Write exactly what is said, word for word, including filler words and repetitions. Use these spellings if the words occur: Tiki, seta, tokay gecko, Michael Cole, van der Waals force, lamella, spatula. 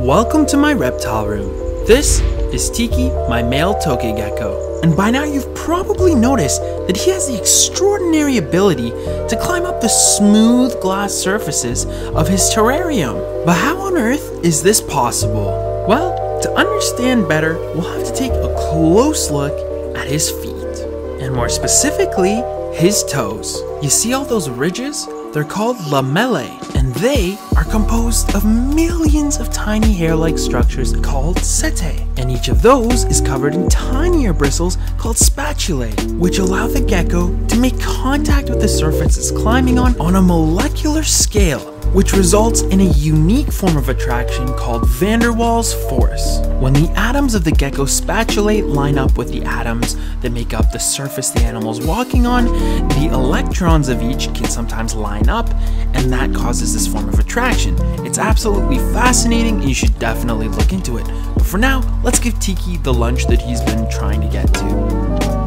Welcome to my reptile room. This is Tiki, my male tokay gecko. And by now you've probably noticed that he has the extraordinary ability to climb up the smooth glass surfaces of his terrarium. But how on earth is this possible? Well, to understand better, we'll have to take a close look at his feet. And more specifically, his toes. You see all those ridges? They're called lamellae, and they are composed of millions of tiny hair-like structures called setae. And each of those is covered in tinier bristles called spatulae, which allow the gecko to make contact with the surface it's climbing on on a molecular scale, which results in a unique form of attraction called van der Waals force. When the atoms of the gecko's spatulae line up with the atoms that make up the surface the animal's walking on, the electrons of each can sometimes line up, and that causes this form of attraction. It's absolutely fascinating, and you should definitely look into it. But for now, let's give Tiki the lunch that he's been trying to get to.